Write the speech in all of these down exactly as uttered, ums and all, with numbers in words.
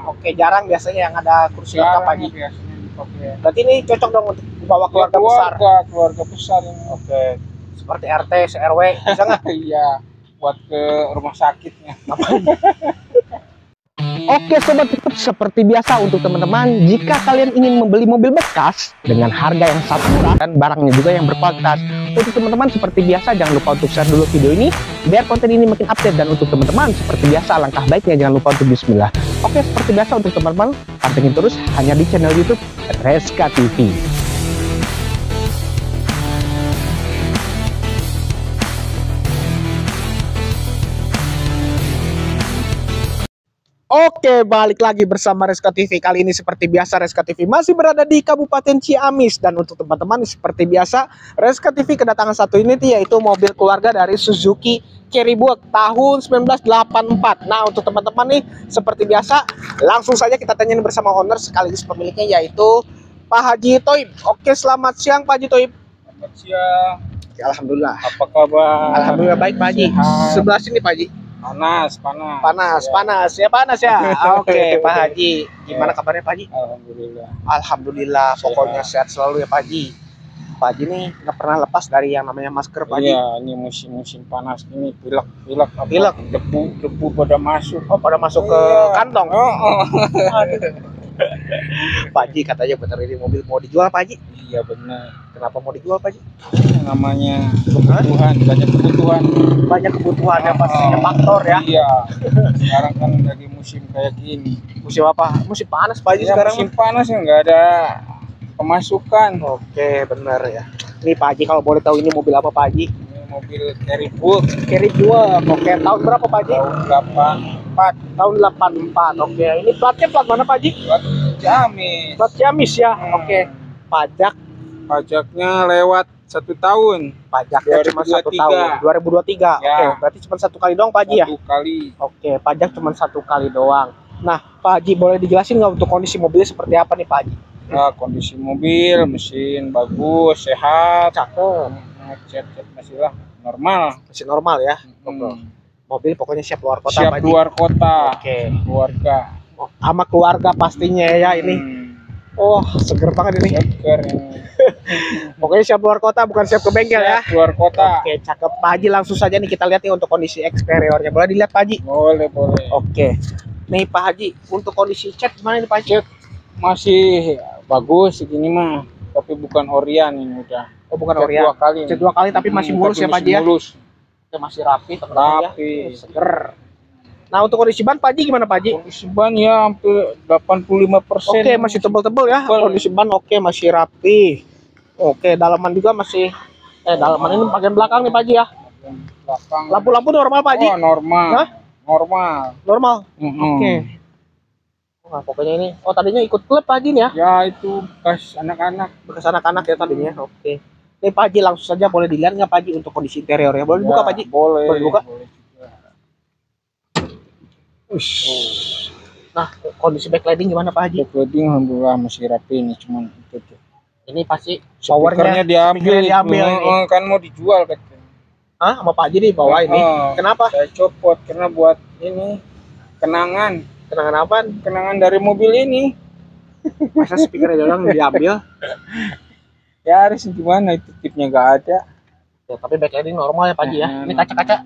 Hmm. Oke, jarang biasanya yang ada kursi lengkap pagi. Biasanya dipakai. Berarti ini cocok dong untuk bawa keluarga, ya, keluarga besar. Keluarga, keluarga besar. Ini. Oke. Seperti R T, R W, bisa nggak? Iya, buat ke rumah sakitnya. Oke sobat YouTube, seperti biasa untuk teman-teman, jika kalian ingin membeli mobil bekas dengan harga yang sangat murah dan barangnya juga yang berkualitas, untuk teman-teman seperti biasa jangan lupa untuk share dulu video ini biar konten ini makin update. Dan untuk teman-teman seperti biasa langkah baiknya jangan lupa untuk bismillah. Oke, seperti biasa untuk teman-teman, pantengin terus hanya di channel YouTube Rezqa T V. Oke, balik lagi bersama Rezqa T V. Kali ini seperti biasa Rezqa T V masih berada di Kabupaten Ciamis. Dan untuk teman-teman seperti biasa Rezqa T V kedatangan satu ini yaitu mobil keluarga dari Suzuki Cherrywood tahun seribu sembilan ratus delapan puluh empat. Nah, untuk teman-teman nih seperti biasa langsung saja kita tanyain bersama owner sekaligus pemiliknya yaitu Pak Haji Toib. Oke, selamat siang Pak Haji Toib. Selamat siang. Alhamdulillah. Apa kabar? Alhamdulillah baik Pak Haji. Sebelah sini Pak Haji. Panas, panas, panas, ya. panas ya panas ya. Oke, okay, Pak Haji, gimana ya. kabarnya Pak Haji? Alhamdulillah. Alhamdulillah, sehat. Pokoknya sehat selalu ya Pak Haji. Pak Haji nih nggak pernah lepas dari yang namanya masker Pak Haji. Iya, ini musim-musim panas ini pilek, pilek, apa? pilek, debu, debu pada masuk. Oh, pada masuk oh, ke iya. kantong. Oh, oh. Pak Haji katanya bener ini mobil mau dijual Pak Haji. Iya benar. Kenapa mau dijual Pak Haji? Namanya kebutuhan, banyak kebutuhan. Banyak kebutuhan ah, ya pastinya faktor ya. Iya. Sekarang kan lagi musim kayak gini. Musim apa? Musim panas Pak Haji ya, sekarang. Musim panas ya nggak ada pemasukan. Oke benar ya. Ini Pak Haji kalau boleh tahu ini mobil apa Pak Haji? Ini mobil Cherrywood. Cherrywood. Oke, tahun berapa Pak Haji? Tahun delapan empat. Tahun delapan empat. Oke, ini platnya plat mana Pak Haji? Plat Ciamis. Plat Ciamis ya. Hmm. Oke. Pajak pajaknya lewat satu tahun, pajaknya cuma satu tahun dua ribu dua puluh tiga. Ya. Oke, berarti cuma satu kali doang Pak Haji ya? Satu kali. Oke, pajak cuma satu kali doang. Nah, Pak Haji boleh dijelasin nggak untuk kondisi mobilnya seperti apa nih Pak Haji? Nah, kondisi mobil, mesin bagus, sehat, cakep, cat-cat masih lah normal, masih normal ya. Hmm. Mobil pokoknya siap luar kota. Siap Pak Haji. Luar kota. Oke, keluarga. Oh, sama keluarga pastinya ya ini. Hmm. Oh, seger banget ini. Seger ini. Pokoknya siap luar kota, bukan siap ke bengkel siap ya. Luar kota. Oke, cakep Pak Haji. Langsung saja nih kita lihat nih untuk kondisi eksteriornya. Boleh dilihat Pak Haji? Boleh, boleh. Oke. Nih Pak Haji, untuk kondisi cat gimana nih Pak Haji? Cat masih bagus segini mah, tapi bukan Orian ini udah. Oh, bukan cat Orian. Dua kali. Cat dua kali tapi hmm, masih mulus ya Pak Haji ya? Mulus. Kita masih rapi, rapi. Ya. Seger. Nah, untuk kondisi ban Pak Haji gimana Pak Haji? Kondisi ban ya hampir delapan puluh lima persen. Oke, masih tebal-tebal ya. Kondisi ban oke, masih rapi. Oke, dalaman juga masih eh dalaman ini bagian belakang nih Pak Haji ya. Lampu-lampu normal Pak Haji? Oh, normal. Hah? Normal. Normal. Mm-hmm. Oke. Nah, pokoknya ini oh tadinya ikut klub Pak Haji nih ya. Ya, itu bekas anak-anak, bekas anak-anak ya tadinya. Hmm. Oke. Nih Pak Haji langsung saja boleh dilihat nggak Pak Haji untuk kondisi interiornya? Boleh ya, buka Pak Haji? Boleh. Boleh buka? Boleh. Ush. Nah, kondisi backlighting gimana Pak Haji? Backlighting alhamdulillah masih rapi ini, cuman itu tuh. Ini pasti powernya diambil, diambil ini. Kan mau dijual katanya. Ah, sama Pak Haji nih bawa oh, ini. Kenapa? Saya copot karena buat ini kenangan. Kenangan apa? Kenangan dari mobil ini. Masa speakernya doang diambil? Ya harus gimana itu tipnya nggak ada. Ya, tapi backlighting normal ya Pak Haji ya. Ini kaca-kaca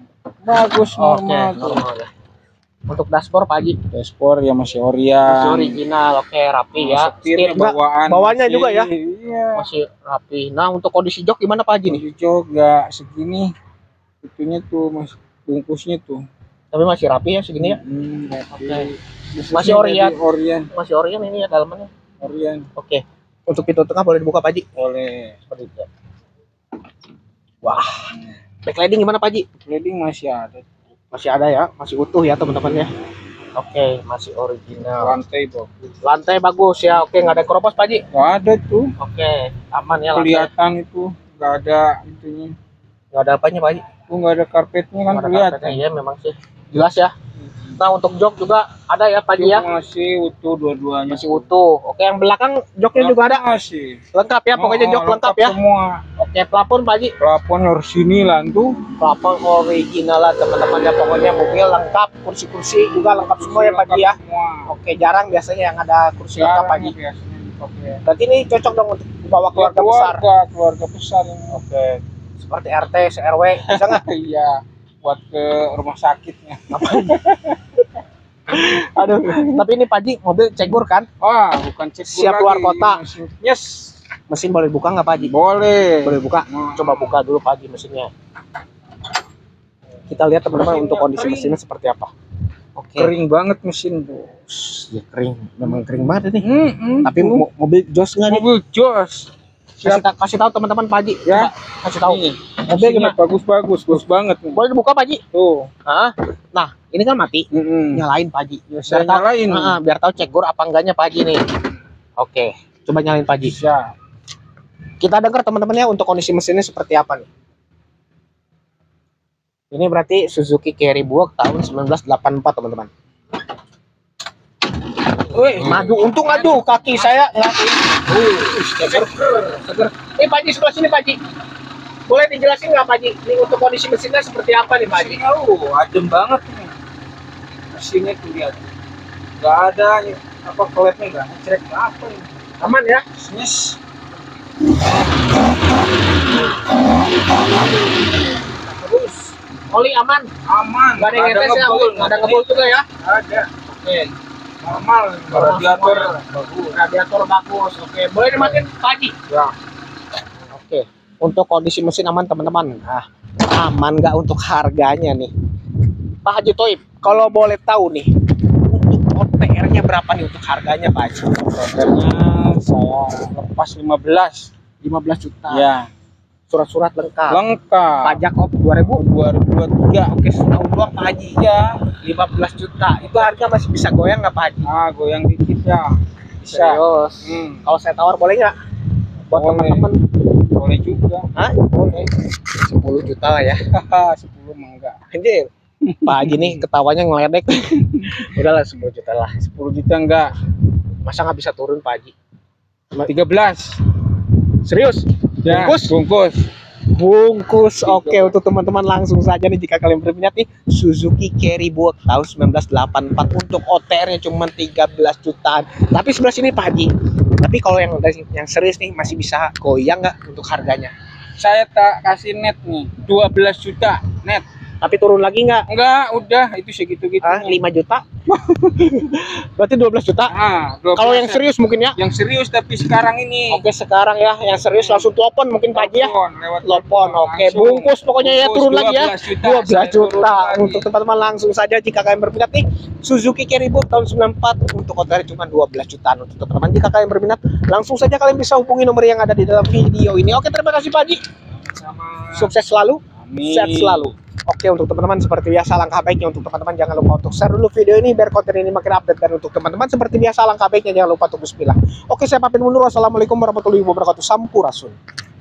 bagus normal. Okay, normal ya. Untuk dashboard Pak Haji? Dashboard ya masih Orian. Masih original, oke rapi oh, ya. Setir bawaan. Bawahnya juga ya. Iya. Masih rapi. Nah, untuk kondisi jok gimana Pak Haji nih? Kondisi jok enggak segini. Itunya tuh mas bungkusnya tuh. Tapi masih rapi ya segini ya? Hmm, rapi. Okay. Masih Orian. Orian. Masih Orian ini ya dalamannya. Orian. Oke. Okay. Untuk pintu tengah boleh dibuka Pak Haji? Boleh. Seperti itu. Wah. Backlighting gimana Pak Haji? Backlighting masih ada. Masih ada ya, masih utuh ya teman-teman ya. Oke, masih original. Lantai bagus. Lantai bagus ya. Oke, nggak ada keropos Pak Haji? Nggak ada tuh. Oke, aman ya. Kelihatan lantai. Itu nggak ada itunya. Nggak ada apanya Pak Haji? Tuh nggak ada karpetnya kan kelihatan. Iya memang sih. Jelas ya. Nah untuk jok juga ada ya Pak Haji ya? Masih utuh dua-duanya. Masih utuh. Oke, yang belakang joknya juga ada? Masih. Lengkap ya, pokoknya jok lengkap ya? Semua. Oke, plafon Pak Haji? Plafon orisinalan tuh. Plafon originalan teman-teman ya, pokoknya mobil lengkap, kursi-kursi juga lengkap semua ya Pak Haji ya? Oke, jarang biasanya yang ada kursi lengkap Pak Haji. Berarti ini cocok dong untuk bawa keluarga besar? Keluarga besar. Oke. Seperti R T, R W, bisa nggak? Iya. Buat ke rumah sakitnya. Aduh, tapi ini Pak Haji mobil cegur kan? Wah, bukan cegur. Siap luar kota. Yes. Mesin boleh buka nggak Pak Haji? Boleh. Boleh buka. Hmm. Coba buka dulu Pak Haji mesinnya. Kita lihat teman-teman untuk kondisi kering. Mesinnya seperti apa. Oke. Kering banget mesin tuh. Ya kering, memang kering banget nih. Hmm, hmm, tapi hmm. mobil jos nggak nih? Mobil jos. Kasih, ta kasih tahu teman-teman Pak Haji ya, kasih tahu mobilnya bagus-bagus, bagus banget. Boleh dibuka Pak Haji? Tuh. Hah? Nah, ini kan mati. Mm -hmm. Nyalain Pak Haji. Ya, biar tahu, nyalain. Uh, biar tahu cegur apa enggaknya Pak Haji nih. Oke, coba nyalain Pak Haji. Ya. Kita dengar teman-temannya untuk kondisi mesinnya seperti apa nih. Ini berarti Suzuki Carry Buick tahun seribu sembilan ratus delapan puluh empat teman-teman. Wih, maju, untung aduh kaki saya nggak. Wih, seger, seger. Ini Pak Haji sebelah sini Pak Haji. Boleh dijelasin nggak Pak Haji? Ini untuk kondisi mesinnya seperti apa nih Pak Haji? Oh, adem banget nih. Mesinnya tuh lihat, nggak ada apa koletnya nggak, cerek nggak apa nih. Aman ya? Yes. Terus, oli aman? Aman. Gak ada ngetes ya, nggak ada ngebul juga ya? Ada. Oke. Normal, radiator bagus, radiator bagus. Oke, boleh dimatiin Pak Haji ya. Oke, untuk kondisi mesin aman teman-teman. Nah, aman nggak untuk harganya nih Pak Haji Toib? Kalau boleh tahu nih, untuk O T R nya berapa nih untuk harganya Pak Haji? O T R-nya saya lepas lima belas juta ya. Surat-surat lengkap. Lengkap. Pajak op dua ribu dua puluh tiga. Oke, setahun doang Pak Haji ya. lima belas juta. Itu harga masih bisa goyang nggak Pak Haji? Ah, goyang dikit ya. Bisa. Serius. Hmm. Kalau saya tawar boleh nggak? Buat teman-teman. Boleh juga. Hah? Boleh. sepuluh juta lah ya. sepuluh mah enggak. Anjir. Pak Haji nih ketawanya ngeledek. Udahlah sepuluh juta lah. sepuluh juta enggak. Masa nggak bisa turun Pak Haji? tiga belas. Serius? Ya, bungkus, bungkus, bungkus. Oke, untuk teman-teman langsung saja nih jika kalian berminat nih Suzuki Carry Buick tahun seribu sembilan ratus delapan puluh empat untuk O T R-nya cuma tiga belas jutaan. Tapi sebelah sini Pak Haji. Tapi kalau yang yang serius nih masih bisa goyang nggak untuk harganya? Saya tak kasih net nih dua belas juta net. Tapi turun lagi nggak? Enggak, udah itu segitu-gitu. Ah, lima juta. Berarti dua belas juta. Nah, kalau yang serius mungkin ya? Yang serius tapi sekarang ini. Oke, sekarang ya yang serius langsung telepon mungkin Pak Haji ya. Telepon. Oke, bungkus pokoknya ya, turun lagi ya. dua belas juta untuk teman-teman langsung saja jika kalian berminat nih Suzuki Carry Buick tahun seribu sembilan ratus sembilan puluh empat untuk O T R cuma dua belas jutaan untuk teman-teman. Jika kalian berminat, langsung saja kalian bisa hubungi nomor yang ada di dalam video ini. Oke, terima kasih Pak Haji. Sama. Sukses selalu. Amin. Sehat selalu. Oke, untuk teman-teman seperti biasa langkah baiknya untuk teman-teman jangan lupa untuk share dulu video ini biar konten ini makin update. Dan untuk teman-teman seperti biasa langkah baiknya jangan lupa untuk bismillah. Oke, saya pamit mundur. Wassalamualaikum warahmatullahi wabarakatuh. Sampurasun.